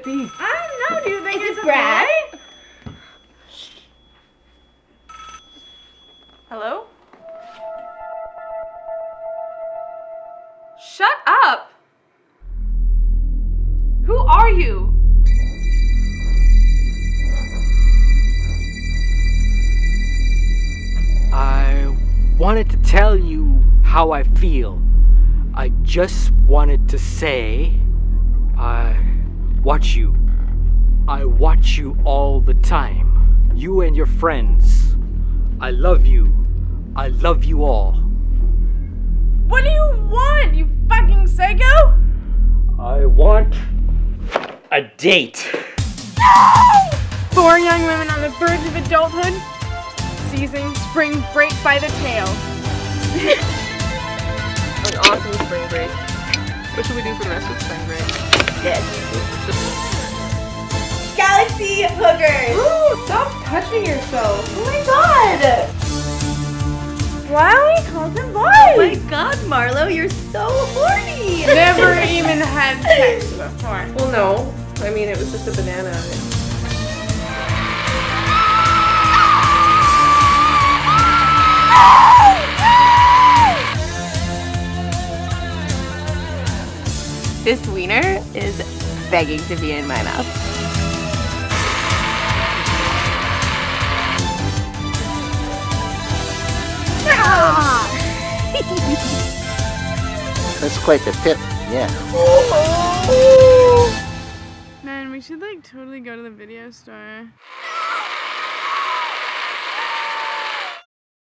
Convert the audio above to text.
it be? I don't know. Do you think it's a Brad? Boy? Hello? Shut up! Who are you? I wanted to tell you how I feel. I just wanted to say I watch you all the time. You and your friends. I love you all. What do you want, you fucking psycho? I want a date. No! 4 young women on the verge of adulthood, seizing spring break by the tail. An awesome spring break. What should we do for the rest of spring break? Yes. Galaxy hookers! Ooh, stop touching yourself! Oh my god! Why are we calling them boys? Oh my god, Marlo, you're so horny! Never even had sex before. Well, no. I mean, it was just a banana. This wiener is begging to be in my mouth. That's quite the pip, yeah. Man, we should like totally go to the video store.